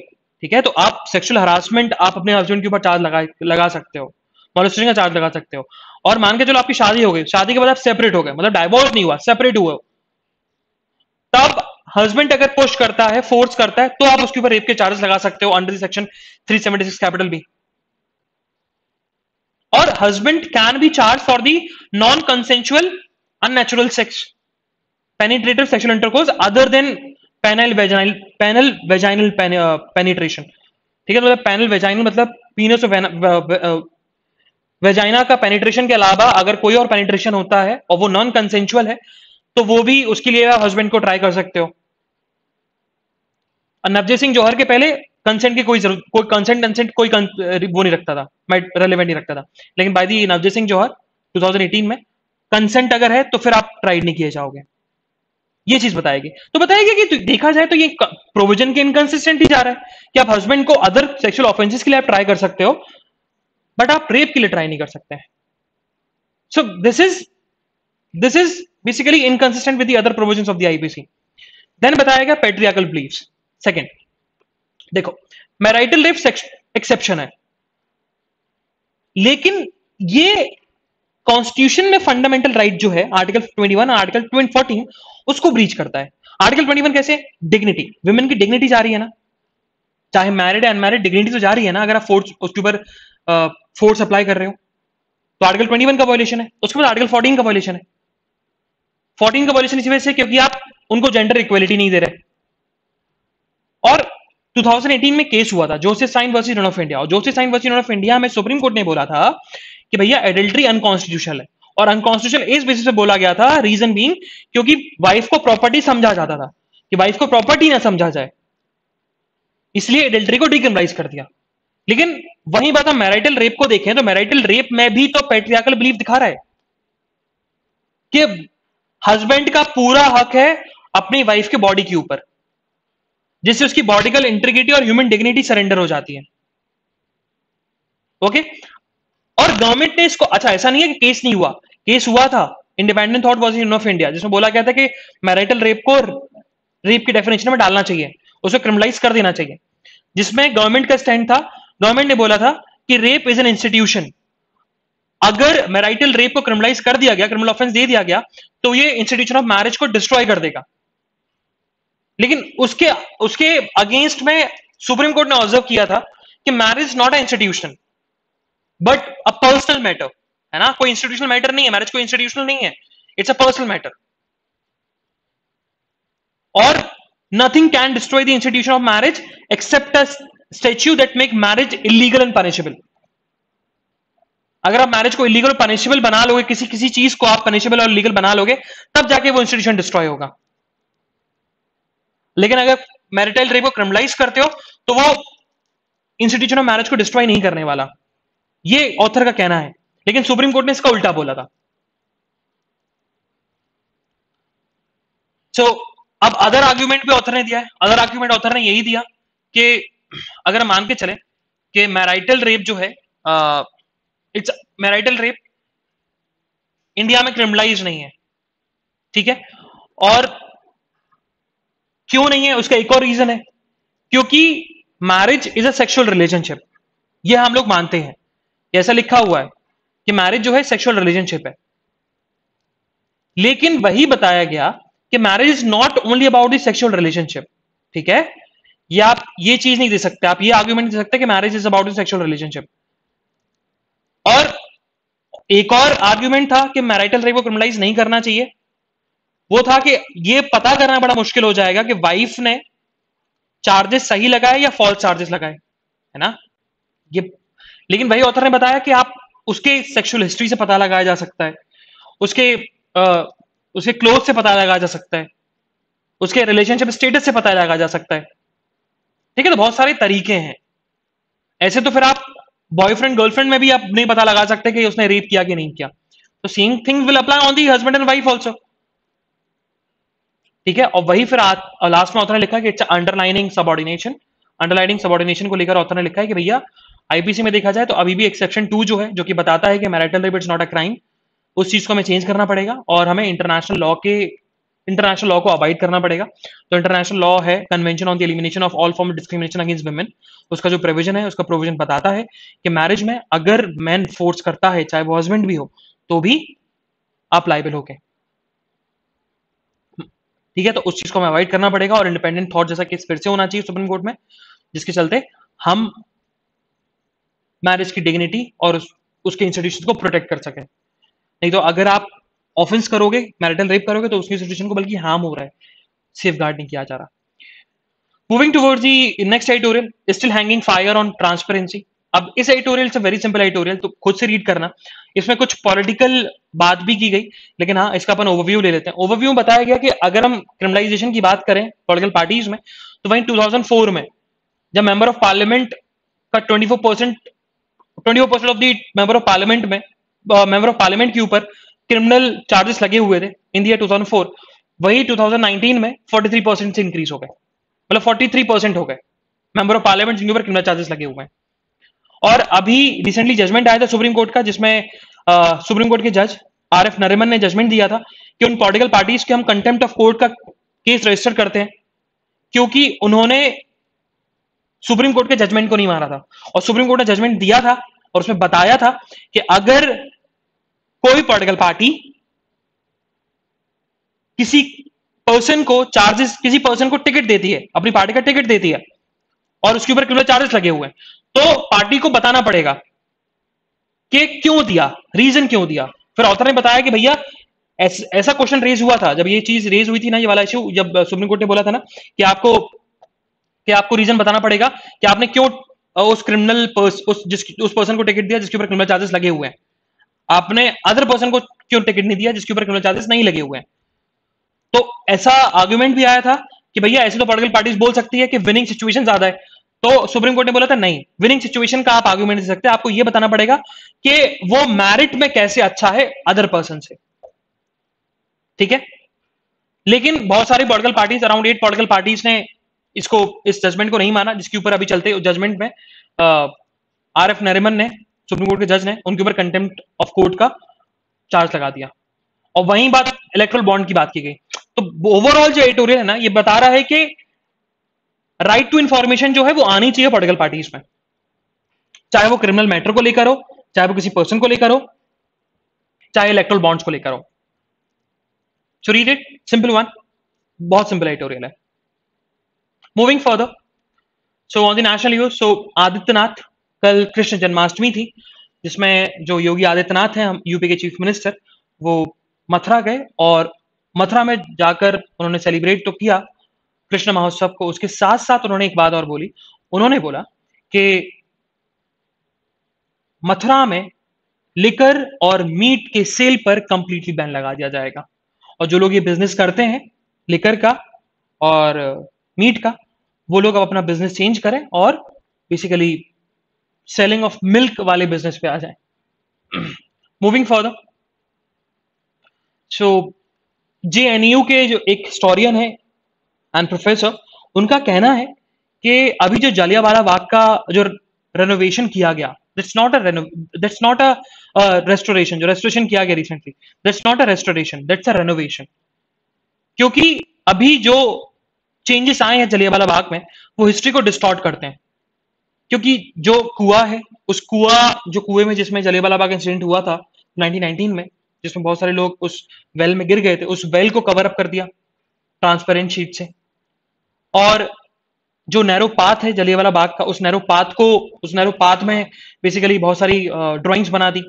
ठीक है, तो आप सेक्सुअल हरासमेंट आप अपने हस्बैंड के ऊपर चार्ज लगा लगा सकते हो, मॉलिस्टेशन का चार्ज लगा सकते हो। और मान के चलो आपकी शादी हो गई, शादी के बाद आप सेपरेट हो गए, मतलब डाइवोर्स नहीं हुआ, सेपरेट हुए, तब हस्बैंड अगर पुश करता है, फोर्स करता है, तो आप उसके ऊपर रेप के चार्जेस लगा सकते हो under section three seventy six capital B. और husband can be charge for the non consensual unnatural sex penetrative sexual intercourse other than penile vaginal penile vaginal penetration. ठीक है, मतलब पैनल वेजाइनल मतलब penis और vagina का penetration के अलावा अगर कोई और पेनिट्रेशन होता है और वो नॉन कंसेंशुअल है तो वो भी उसके लिए आप हस्बैंड को ट्राई कर सकते हो। नवजय सिंह जौहर के पहले कंसेंट की कोई जरूरत, कोई कंसेंट कंसेंट कोई वो नहीं रखता था, रेलेवेंट नहीं रखता था, लेकिन बाय दी नवजय सिंह जौहर दो हज़ार अठारह में कंसेंट अगर है तो फिर आप ट्राइड नहीं किए जाओगे। ये चीज बताएगी, तो बताएगी कि तो देखा जाए तो ये प्रोविजन के इनकंसिस्टेंट ही जा रहा है कि आप हस्बैंड को अदर सेक्सुअल ऑफेंसेस के लिए आप ट्राई कर सकते हो बट आप रेप के लिए ट्राई नहीं कर सकते हैं। So this is this is basically inconsistent with the other provisions of the IPC. Then बताया गया पैट्रियार्कल बिलीफ्स। सेकंड देखो, मैरिटल रेप एक्सेप्शन है, लेकिन ये कॉन्स्टिट्यूशन में फंडामेंटल राइट right जो है आर्टिकल इक्कीस आर्टिकल चौदह उसको ब्रीच करता है। आर्टिकल इक्कीस कैसे? डिग्निटी, वुमेन की डिग्निटी जा रही है ना, चाहे मैरिड अनमैरिड, डिग्निटी तो जा रही है ना अगर आप फोर्स उसके ऊपर फोर्स अप्लाई कर रहे हो तो आर्टिकल इक्कीस का वायलेशन है। उसके बाद आर्टिकल चौदह का वायलेशन है, चौदह का वायलेशन इसी वजह से क्योंकि आप उनको जेंडर इक्वेलिटी नहीं दे रहे। और दो हज़ार अठारह में केस हुआ था Joseph Shine versus Union of India, और Joseph Shine versus Union of India में सुप्रीम कोर्ट ने बोला था कि भैया एडल्ट्री अनकॉन्स्टिट्यूशनल है, और अनकॉन्स्टिट्यूशनल इस बेसिस पे बोला गया था, रीजन बीइंग क्योंकि वाइफ को प्रॉपर्टी समझा जाता था कि वाइफ को प्रॉपर्टी ना समझा जाए, इसलिए एडल्ट्री को डीक्रिमिनलाइज कर दिया। लेकिन वही बात हम मैरिटल रेप को देखें तो मैरिटल रेप में भी तो पैट्रियार्कल बिलीफ दिखा रहा है कि हस्बैंड का पूरा हक है अपनी वाइफ के बॉडी के ऊपर, जिससे उसकी बॉडिकल इंटीग्रिटी और ह्यूमन डिग्निटी सरेंडर हो जाती है। Okay okay? और गवर्नमेंट ने इसको, अच्छा ऐसा नहीं है कि केस नहीं हुआ, केस हुआ था Independent Thought versus Union of India जिसमें बोला गया था कि मैरिटल रेप को रेप की डेफिनेशन में डालना चाहिए, उसे क्रिमिनलाइज कर देना चाहिए, जिसमें गवर्नमेंट का स्टैंड था। गवर्नमेंट ने बोला था कि रेप इज एन इंस्टीट्यूशन, अगर मैरिटल रेप को क्रिमिनलाइज कर दिया गया, क्रिमिनल ऑफेंस दे दिया गया, तो ये इंस्टीट्यूशन ऑफ मैरिज को डिस्ट्रॉय कर देगा। लेकिन उसके उसके अगेंस्ट में सुप्रीम कोर्ट ने ऑब्जर्व किया था कि marriage not a institution but a personal matter, है ना, कोई इंस्टीट्यूशनल मैटर नहीं है, मैरिज कोई इंस्टीट्यूशनल नहीं है, इट्स अ पर्सनल मैटर, और nothing can destroy the institution of marriage except a statute that make marriage illegal and punishable. अगर आप मैरिज को इलीगल और पनिशेबल बना लोगे, किसी किसी चीज को आप पनिशेबल और लीगल बना लोगे, तब जाके वो इंस्टीट्यूशन डिस्ट्रॉय होगा। लेकिन अगर मैरिटल रेप को क्रिमिनलाइज करते हो तो वो इंस्टीट्यूशन ऑफ मैरिज को डिस्ट्रॉय नहीं करने वाला, ये ऑथर का कहना है। लेकिन सुप्रीम कोर्ट ने इसका उल्टा बोला था। सो so, अब अदर आर्ग्यूमेंट पे ऑथर ने दिया है, अदर आर्ग्यूमेंट ऑथर ने यही दिया कि अगर मान के चले कि मैरिटल रेप जो है ah, it's marital rape India में क्रिमिनलाइज नहीं है, ठीक है, और क्यों नहीं है उसका एक और रीजन है क्योंकि marriage is a sexual relationship, ये हम लोग मानते हैं, ऐसा लिखा हुआ है कि मैरिज जो है सेक्सुअल रिलेशनशिप है। लेकिन वही बताया गया कि marriage is not only about the sexual relationship, ठीक है, ये आप ये चीज नहीं दे सकते, आप ये आर्ग्यूमेंट दे सकते कि marriage is about the sexual relationship. और एक और आर्ग्यूमेंट था कि मैरिटल रेप को क्रिमिनलाइज नहीं करना चाहिए, वो था कि ये पता करना बड़ा मुश्किल हो जाएगा कि वाइफ ने चार्जेस सही लगाए या फॉल्स चार्जेस लगाए, है ना ये। लेकिन वही ऑथर ने बताया कि आप उसके सेक्सुअल हिस्ट्री से पता लगाया जा सकता है, उसके आ, उसके क्लोथ से पता लगाया जा सकता है, उसके रिलेशनशिप स्टेटस से पता लगाया जा सकता है, ठीक है, तो बहुत सारे तरीके हैं ऐसे। तो फिर आप बॉयफ्रेंड गर्लफ्रेंड में भी आप नहीं पता लगा सकते कि उसने रेप किया कि नहीं किया, तो same thing will apply on the husband and wife also, ठीक है। और वही फिर लास्ट में ऑथर ने लिखा कि it's underlining subordination, underlining subordination को लेकर ऑथर ने लिखा है कि भैया आईपीसी में देखा जाए तो अभी भी एक्सेप्शन टू जो है, जो कि बताता है कि marital rape is not a crime, उस चीज को हमें चेंज करना पड़ेगा और हमें इंटरनेशनल लॉ के इंटरनेशनल लॉ को अवॉइड करना पड़ेगा। तो इंटरनेशनल लॉ है convention on the elimination of all form of discrimination against women, उसका जो प्रोविजन है, उसका प्रोविजन बताता है कि मैरिज में अगर मैन फोर्स करता है, चाहे वो हस्बैंड भी हो, तो भी आप लायबल हो गए, ठीक है। तो उस चीज को हमें अवॉइड करना पड़ेगा और इंडिपेंडेंट थॉट जैसा केस फिर से होना चाहिए सुप्रीम कोर्ट में, जिसके चलते हम मैरिज की डिग्निटी और उस, उसके इंस्टीट्यूशन को प्रोटेक्ट कर सकें। नहीं तो अगर आप ऑफेंस करोगे, मैरिटल रेप करोगे, तो उसकी इंस्टीट्यूशन को बल्कि हार्म हो रहा है, सेफ गार्ड नहीं किया जा रहा। Moving towards the next editorial, still hanging fire on transparency. अब इस एडिटोरियल से वेरी सिंपल एडिटोरियल, तो खुद से रीड करना। इसमें कुछ पॉलिटिकल बात भी की गई, लेकिन हाँ, इसका अपन ओवरव्यू ले लेते हैं। ओवरव्यू में बताया गया कि अगर हम क्रिमिनलाइजेशन की बात करें पॉलिटिकल पार्टीज में, तो वहीं दो हज़ार चार में जब मेंबर ऑफ पार्लियामेंट का चौबीस percent of the member of parliament में मेंबर ऑफ पार्लियामेंट के ऊपर क्रिमिनल चार्जेस लगे हुए थे इन द दो हज़ार चार, वही दो हज़ार उन्नीस में तैंतालीस परसेंट से इंक्रीज हो गए, मतलब तैंतालीस परसेंट हो गए मेंबर ऑफ पार्लियामेंट जिनके ऊपर क्रिमिनल चार्जेस लगे हुए हैं। और अभी रिसेंटली जजमेंट आया था सुप्रीम कोर्ट का, जिसमें सुप्रीम कोर्ट के जज आर एफ नरीमन ने जजमेंट दिया था कि उन पॉलिटिकल पार्टीज के हम कंटेम्प्ट ऑफ कोर्ट का केस रजिस्टर करते हैं, क्योंकि उन्होंने सुप्रीम कोर्ट के जजमेंट को नहीं माना था। और सुप्रीम कोर्ट ने जजमेंट दिया था और उसमें बताया था कि अगर कोई पॉलिटिकल पार्टी किसी पर्सन को चार्जेस किसी पर्सन को टिकट देती है, अपनी पार्टी का टिकट देती है, और उसके ऊपर क्रिमिनल चार्जेस लगे हुए हैं, तो पार्टी को बताना पड़ेगा कि क्यों दिया, रीजन क्यों दिया। फिर ऑथर ने बताया कि भैया ऐस, ऐसा क्वेश्चन रेज हुआ था जब ये चीज रेज हुई थी ना, ये वाला इश्यू, जब सुप्रीम कोर्ट ने बोला था ना कि आपको कि आपको रीजन बताना पड़ेगा कि आपने क्यों उस क्रिमिनल उस जिस उस पर्सन को टिकट दिया जिसके ऊपर क्रिमिनल चार्जेस लगे हुए हैं, आपने अदर पर्सन को क्यों टिकट नहीं दिया जिसके ऊपर क्रिमिनल चार्जेस नहीं लगे हुए हैं। तो ऐसा आर्ग्यूमेंट भी आया था कि भैया ऐसे तो पॉलिटिकल पार्टीज बोल सकती है कि विनिंग सिचुएशन ज्यादा है, तो सुप्रीम कोर्ट ने बोला था नहीं, विनिंग सिचुएशन का आप आर्ग्यूमेंट दे सकते हैं, आपको यह बताना पड़ेगा कि वो मैरिट में कैसे अच्छा है अदर पर्सन से, ठीक है। लेकिन बहुत सारी political parties, around eight political parties ने इसको इस जजमेंट को नहीं माना, जिसके ऊपर अभी चलते जजमेंट में आर एफ नरीमन ने, सुप्रीम कोर्ट के जज ने उनके ऊपर कंटेम्प्ट ऑफ कोर्ट का चार्ज लगा दिया। और वहीं बात इलेक्ट्रल बॉन्ड की बात की गई, तो ओवरऑल जो एडिटोरियल है ना, ये बता रहा है कि राइट टू इंफॉर्मेशन जो है वो आनी चाहिए पॉलिटिकल पार्टीज में, चाहे वो क्रिमिनल मैटर को लेकर हो, चाहे वो किसी पर्सन को लेकर हो, चाहे इलेक्ट्रल बॉन्ड्स को लेकर हो। So read it, simple one, बहुत सिंपल एडिटोरियल है। Moving further, so on the national news, so Adityanath, कल कृष्ण जन्माष्टमी थी, जिसमें जो योगी आदित्यनाथ हैं यूपी के चीफ मिनिस्टर, वो मथुरा गए और मथुरा में जाकर उन्होंने सेलिब्रेट तो किया कृष्ण महोत्सव को, उसके साथ साथ उन्होंने एक बात और बोली। उन्होंने बोला कि मथुरा में लिकर और मीट के सेल पर कंप्लीटली बैन लगा दिया जाएगा, और जो लोग ये बिजनेस करते हैं लिकर का और मीट का, वो लोग अब अपना बिजनेस चेंज करें और बेसिकली सेलिंग ऑफ मिल्क वाले बिजनेस पे आ जाए। मूविंग फॉरदर, सो जेएनयू के जो एक हिस्टोरियन है एंड प्रोफेसर, उनका कहना है कि अभी जो जलियांवाला बाग का जो रेनोवेशन किया गया, that's not a that's not a restoration, जो रेस्टोरेशन किया गया recently, that's not a restoration, that's a renovation, क्योंकि अभी जो चेंजेस आए हैं जलियांवाला बाग में, वो हिस्ट्री को डिस्टॉर्ट करते हैं, क्योंकि जो कुआं है, उस कुआं जो कुएं में जिसमें जलियांवाला बाग इंसिडेंट हुआ था उन्नीस सौ उन्नीस में, जिसमें बहुत सारे लोग उस वेल में गिर गए थे, उस वेल को कवर अप कर दिया ट्रांसपेरेंट शीट से, और जो नैरो पाथ है जलियांवाला बाग का, उस नैरो पाथ को उस नैरो पाथ में बेसिकली बहुत सारी ड्राइंग्स बना दी,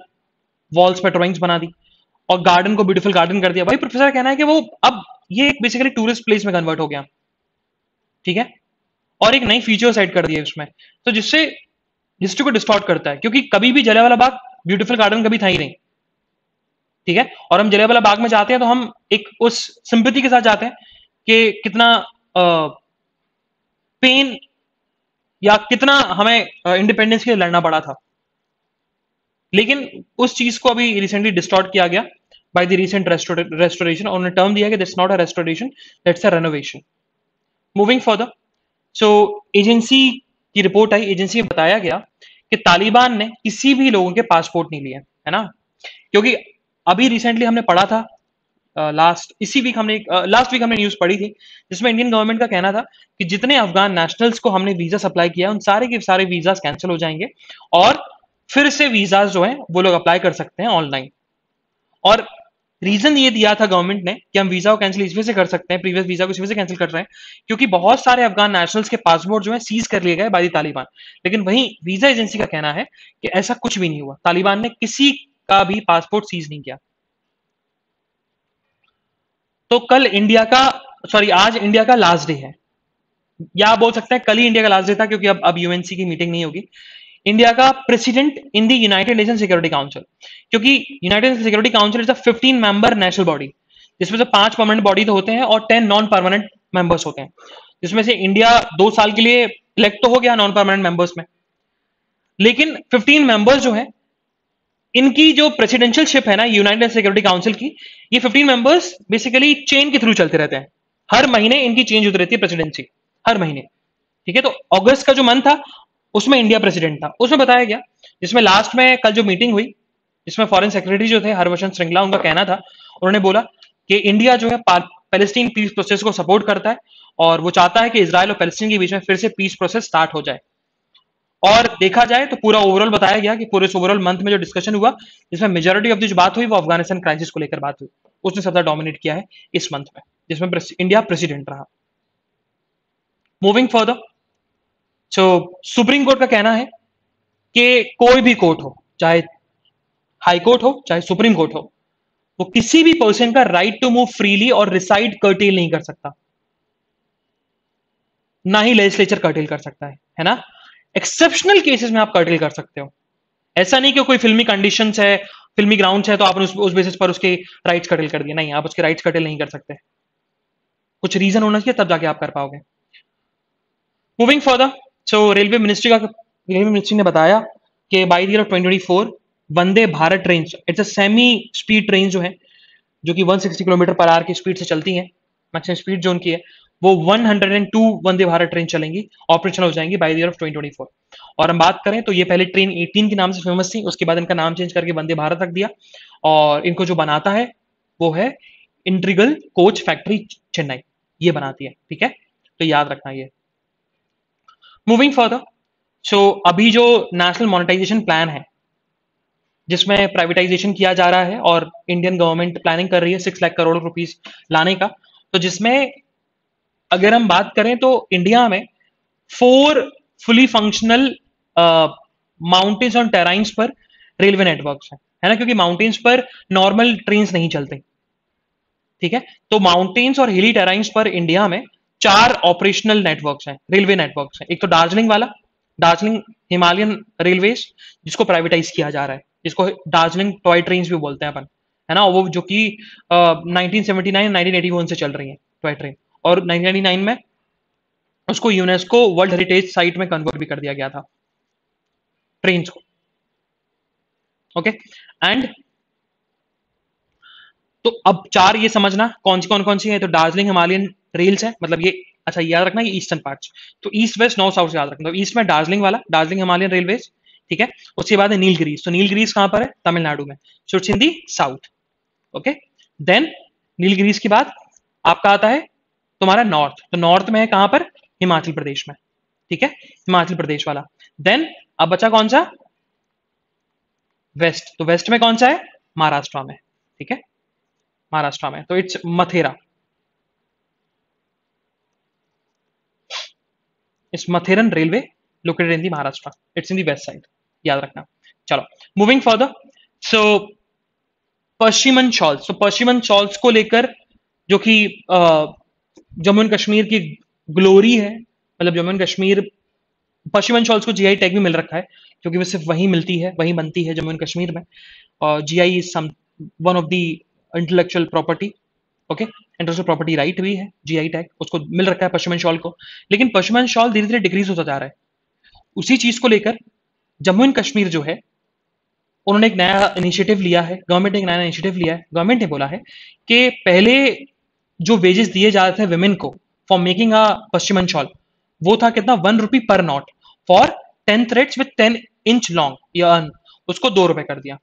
वॉल्स पर ड्राइंग्स बना दी, और गार्डन को ब्यूटीफुल गार्डन कर दिया। भाई प्रोफेसर कहना है कि वो अब ये एक बेसिकली टूरिस्ट प्लेस में कन्वर्ट हो गया, ठीक है, और एक नई फीचर्स ऐड कर दिए उसमें, तो जिससे हिस्ट्री को डिस्टॉर्ट करता है, क्योंकि कभी भी जलियांवाला बाग ब्यूटीफुल गार्डन कभी था ही नहीं, ठीक है। और हम जलियांवाला बाग में जाते हैं तो हम एक उस सिंपैथी के साथ जाते हैं कि कितना पेन या कितना हमें इंडिपेंडेंस के लिए लड़ना पड़ा था, लेकिन उस चीज को अभी रिसेंटली डिस्टॉर्ट किया गया बाय द रिसेंट रेस्टोरेशन, और उन्होंने टर्म दिया कि that's not a restoration, that's a renovation. Moving further, so agency की रिपोर्ट आई, एजेंसी में बताया गया कि तालिबान ने किसी भी लोगों के पासपोर्ट नहीं लिए, है ना, क्योंकि अभी रिसेंटली हमने पढ़ा था लास्ट इसी वीक हमने लास्ट वीक हमने न्यूज पढ़ी थी जिसमें इंडियन गवर्नमेंट का कहना था कि जितने अफगान नेशनल्स को हमने वीजा सप्लाई किया उन सारे के सारे वीजा कैंसिल हो जाएंगे और फिर से वीजा जो है वो लोग अप्लाई कर सकते हैं ऑनलाइन। और रीजन ये दिया था गवर्नमेंट ने कि हम वीजा को कैंसिल इस वजह से कर सकते हैं, प्रीवियस वीजा को इस वजह से कैंसिल कर रहे हैं क्योंकि बहुत सारे अफगान नेशनल्स के पासपोर्ट जो है सीज कर लिए गए बाय तालिबान। लेकिन वहीं वीजा एजेंसी का कहना है कि ऐसा कुछ भी नहीं हुआ, तालिबान ने किसी का भी पासपोर्ट सीज नहीं किया। तो कल इंडिया का सॉरी आज इंडिया का लास्ट डे है, या बोल सकते हैं कल ही इंडिया का लास्ट डे था क्योंकि अब अब यूएनसी की मीटिंग नहीं होगी। इंडिया का president in the united nation security council, क्योंकि united security council is a fifteen member national body जिसमें से पांच परमानेंट बॉडी तो होते हैं और टेन नॉन परमानेंट मेंबर्स होते हैं, जिसमें से इंडिया दो साल के लिए इलेक्ट तो हो गया नॉन परमानेंट मेंबर्स में, लेकिन फिफ्टीन मेंबर्स जो है इनकी जो प्रेसिडेंशियलशिप है ना यूनाइटेड सिक्योरिटी काउंसिल की, ये फिफ्टीन मेंबर्स बेसिकली चेन के थ्रू चलते रहते हैं, हर महीने इनकी चेंज होती रहती है प्रेसिडेंसी हर महीने। ठीक है, तो अगस्त का जो मंथ था उसमें इंडिया प्रेसिडेंट था, उसमें बताया गया, जिसमें लास्ट में कल जो मीटिंग हुई जिसमें फॉरेन सेक्रेटरी जो थे हरवचन श्रृंगला, उनका कहना था, उन्होंने बोला कि इंडिया जो है पैलेस्टीन पीस प्रोसेस को सपोर्ट करता है और वो चाहता है कि इजराइल और पैलेस्टीन के बीच में फिर से पीस प्रोसेस स्टार्ट हो जाए। और देखा जाए तो पूरा ओवरऑल बताया गया कि पूरे ओवरऑल मंथ में जो डिस्कशन हुआ जिसमें मेजोरिटी ऑफ जो बात हुई वो अफगानिस्तान क्राइसिस को लेकर बात हुई, उसने सबसे डोमिनेट किया है इस मंथ में जिसमें इंडिया प्रेसिडेंट रहा। Moving further, so supreme court का कहना है कि कोई भी कोर्ट हो, चाहे हाई कोर्ट हो चाहे सुप्रीम कोर्ट हो, वो किसी भी पर्सन का राइट टू मूव फ्रीली और रिसाइड कर्टेल नहीं कर सकता, ना ही लेजिस्लेचर कर्टेल कर सकता है, है ना। एक्सेप्शनल केसेस में आप कर्टेल कर सकते हो, ऐसा नहीं कि कोई फिल्मी कंडीशंस है फिल्मी ग्राउंड्स है तो आपने उस, उस बेसिस पर उसके राइट्स कर्टेल कर दिए, नहीं, आप उसके राइट्स कर्टेल नहीं कर सकते, कुछ रीजन होना चाहिए तब जाके आप कर पाओगे। Moving further, so railway ministry का रेलवे मिनिस्ट्री ने बताया कि by the year of twenty twenty four Vande Bharat train, it's a semi speed train जो है जो कि एक सौ साठ किलोमीटर पर आवर की स्पीड से चलती है, मैक्सिमम स्पीड जो उनकी है वो एक सौ दो वंदे भारत ट्रेन चलेंगी, ऑपरेशनल हो जाएंगी by the year of twenty twenty four. और हम बात करें तो ये पहले ट्रेन अठारह के नाम से फेमस थी, उसके बाद इनका नाम चेंज करके वंदे भारत रख दिया, और इनको जो बनाता है वो है इंट्रीगल कोच फैक्ट्री चेन्नई, ये बनाती है। ठीक है, तो याद रखना ये। मूविंग फर्दर, सो अभी जो नेशनल मोनेटाइजेशन प्लान है जिसमें प्राइवेटाइजेशन किया जा रहा है और इंडियन गवर्नमेंट प्लानिंग कर रही है सिक्स लाख करोड़ रुपीस लाने का, तो जिसमें अगर हम बात करें तो इंडिया में फोर फुली फंक्शनल माउंटेन्स और टेराइंस पर रेलवे नेटवर्क है, है ना, क्योंकि माउंटेन्स पर नॉर्मल ट्रेन नहीं चलते। ठीक है, तो माउंटेन्स और हिली टेराइंस पर इंडिया में चार ऑपरेशनल नेटवर्क्स हैं, रेलवे नेटवर्क्स हैं। एक तो दार्जिलिंग वाला, दार्जिलिंग हिमालयन रेलवे जिसको प्राइवेटाइज किया जा रहा है, जिसको दार्जिलिंग टॉय ट्रेन भी बोलते हैं अपन, है ना, वो जो कि nineteen seventy nine nineteen eighty one से चल रही है टॉय ट्रेन, और नाइनटीन नाइंटी नाइन में उसको यूनेस्को वर्ल्ड हेरिटेज साइट में कन्वर्ट भी कर दिया गया था ट्रेन को। ओके, एंड तो अब चार ये समझना कौन सी कौन कौन सी है, तो दार्जिलिंग हिमालयन रेल्स है, मतलब ये अच्छा याद रखना, ये ईस्टर्न पार्ट्स, तो ईस्ट वेस्ट नॉर्थ साउथ याद रखना। तो ईस्ट में दार्जिलिंग वाला, दार्जिलिंग हिमालयन रेलवे, ठीक है, उसके बाद है नीलगिरी, तो नीलगिरी कहां पर है, तमिलनाडु में, so it's in the south. Okay, then Nilgiri के बाद आपका आता है तुम्हारा नॉर्थ, तो नॉर्थ में है कहां पर, हिमाचल प्रदेश में, ठीक है, हिमाचल प्रदेश वाला। देन अब बचा कौन सा, वेस्ट, तो वेस्ट में कौन सा है, महाराष्ट्र में, ठीक है, महाराष्ट्र में, तो इट्स मथेरा, इस Matheran railway located in the Maharashtra, it's in the west side, याद रखना। चलो moving further, so pashmina shawl, so pashmina shawls को लेकर जो कि जम्मू एंड कश्मीर की ग्लोरी है, मतलब जम्मू एंड कश्मीर, पश्चिमन शॉल्स को जीआई टैग भी मिल रखा है क्योंकि वो सिर्फ वही मिलती है, वही बनती है जम्मू एंड कश्मीर में, और GI is some one of the intellectual property, okay, intellectual property right भी है, जीआई टैग उसको मिल रखा है पश्चिमन शॉल को। लेकिन पश्चिमन शॉल धीरे धीरे डिक्रीज होता जा रहा है, उसी चीज को लेकर जम्मू एंड कश्मीर जो है उन्होंने एक नया इनिशिएटिव लिया है, गवर्नमेंट ने एक नया इनिशिएटिव लिया है। गवर्नमेंट ने बोला है कि पहले जो वेजेस दिए जाते थे विमेन को for making a pashmina shawl, वो था कितना, वन रुपी पर not for ten threads with ten inch long, या उसको दो रुपए कर दिया,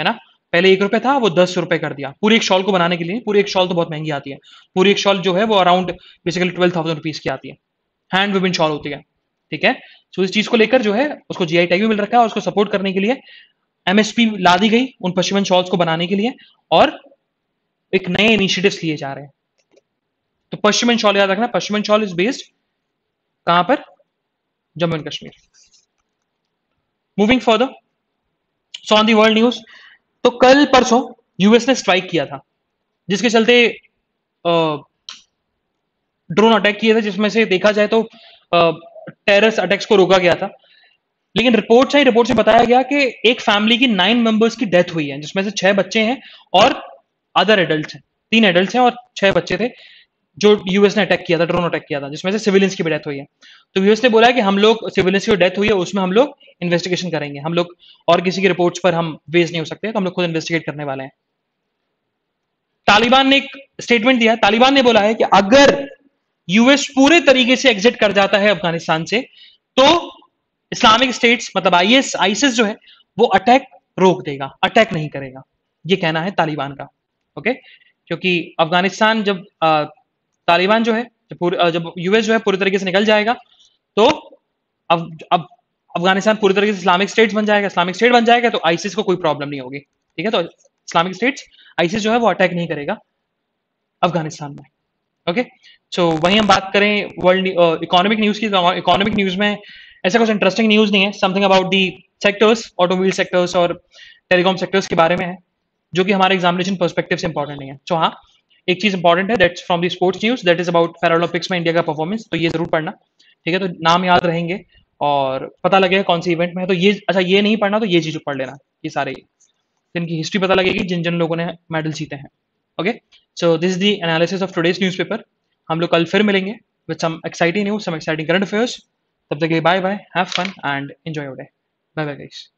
है ना। पहले एक रुपए था, वो दस रुपए कर दिया पूरी एक शॉल को बनाने के लिए। पूरी एक शॉल तो बहुत महंगी आती है, पूरी एक शॉल जो है वो around basically twelve thousand rupees की आती है, हैंड वेबिन शॉल होती है, ठीक है। सो इस चीज को लेकर जो है उसको जीआई टैग भी मिल रखा है और उसको सपोर्ट करने के लिए एमएसपी ला दी गई उन पश्चिमन शॉल्स को बनाने के लिए, और एक नए इनिशिएटिव्स लिए जा रहे हैं। तो पश्चिमन शॉल याद रखना, पश्चिमन शॉल इज बेस्ड कहां पर? Jammu and Kashmir. Moving further, so on the world news, तो कल परसों यूएस ने स्ट्राइक किया था जिसके चलते ड्रोन अटैक किए थे, जिसमें से देखा जाए तो टेररिस्ट अटैक्स को रोका गया था। लेकिन रिपोर्ट आई, रिपोर्ट से बताया गया कि एक फैमिली की नाइन मेंबर्स की डेथ हुई है, जिसमें से छह बच्चे हैं और अदर एडल्ट हैं, तीन एडल्ट हैं और छह बच्चे थे जो यूएस ने अटैक किया था, ड्रोन अटैक किया था, जिसमें से सिविलियंस की भी डेथ हुई है। तो यूएस ने बोला है कि हम लोग सिविलियंस की डेथ हुई है उसमें हम लोग इन्वेस्टिगेशन करेंगे, हम लोग और किसी की रिपोर्ट्स पर हम बेस नहीं हो सकते, तो हम लोग खुद इन्वेस्टिगेट करने वाले हैं। तालिबान ने एक स्टेटमेंट दिया, तालिबान ने बोला है कि अगर यूएस पूरे तरीके से एग्जिट कर जाता है अफगानिस्तान से तो इस्लामिक स्टेट्स मतलब आईएस आईसिस जो है वो अटैक रोक देगा, अटैक नहीं करेगा। ये कहना है तालिबान का, ओके, क्योंकि अफगानिस्तान जब आ, तालिबान जो है जब, जब यूएस जो है पूरी तरीके से निकल जाएगा तो अब अब अफगानिस्तान पूरी तरीके से इस्लामिक स्टेट्स बन जाएगा, इस्लामिक स्टेट बन जाएगा तो आईसिस को कोई प्रॉब्लम नहीं होगी, ठीक है। तो इस्लामिक स्टेट्स आईसिस जो है वो अटैक नहीं करेगा अफगानिस्तान में, ओके। सो वहीं हम बात करें वर्ल्ड इकोनॉमिक न्यूज की, इकोनॉमिक न्यूज में ऐसा कुछ इंटरेस्टिंग न्यूज नहीं है, something about the sectors, automobile sectors और टेलीकॉम सेक्टर्स के बारे में है जो कि हमारे एग्जामिनेशन पर्सपेक्टिव से इंपॉर्टेंट नहीं है। सो so, हाँ एक चीज इंपॉर्टेंट है, that's from the sports news, that is about Paralympics में इंडिया का परफॉर्मेंस, तो ये जरूर पढ़ना, ठीक है। तो नाम याद रहेंगे और पता लगेगा कौन से इवेंट में है, तो ये अच्छा ये नहीं पढ़ना तो ये चीज पढ़ लेना, ये सारे जिनकी हिस्ट्री पता लगेगी, जिन जिन लोगों ने मेडल जीते हैं, okay. So this is the analysis of today's newspaper. हम लोग कल फिर मिलेंगे with some exciting news, some exciting current affairs. तब तक के लिए bye bye, have fun and enjoy your day, bye bye guys.